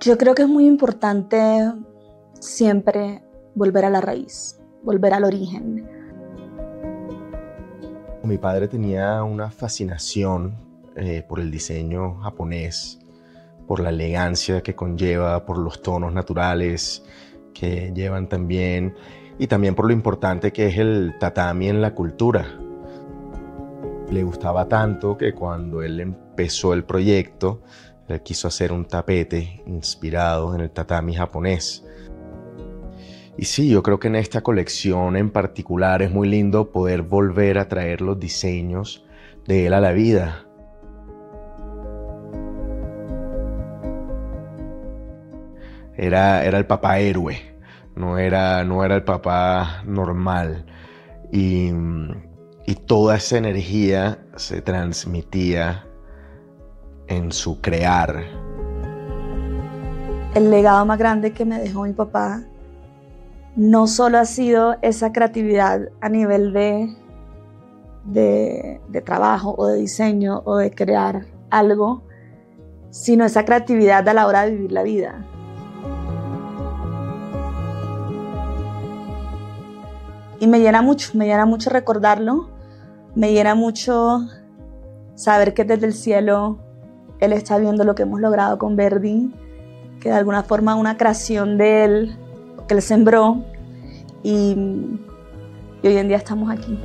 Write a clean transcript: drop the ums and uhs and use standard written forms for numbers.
Yo creo que es muy importante siempre volver a la raíz, volver al origen. Mi padre tenía una fascinación por el diseño japonés, por la elegancia que conlleva, por los tonos naturales que llevan también, y también por lo importante que es el tatami en la cultura. Le gustaba tanto que cuando él empezó el proyecto, él quiso hacer un tapete inspirado en el tatami japonés. Y sí, yo creo que en esta colección en particular es muy lindo poder volver a traer los diseños de él a la vida. Era el papá héroe, no era el papá normal. Y toda esa energía se transmitía en su crear. El legado más grande que me dejó mi papá no solo ha sido esa creatividad a nivel de trabajo o de diseño o de crear algo, sino esa creatividad a la hora de vivir la vida. Y me llena mucho recordarlo, me llena mucho saber que desde el cielo él está viendo lo que hemos logrado con Verdi, que de alguna forma una creación de él, que él sembró, y hoy en día estamos aquí.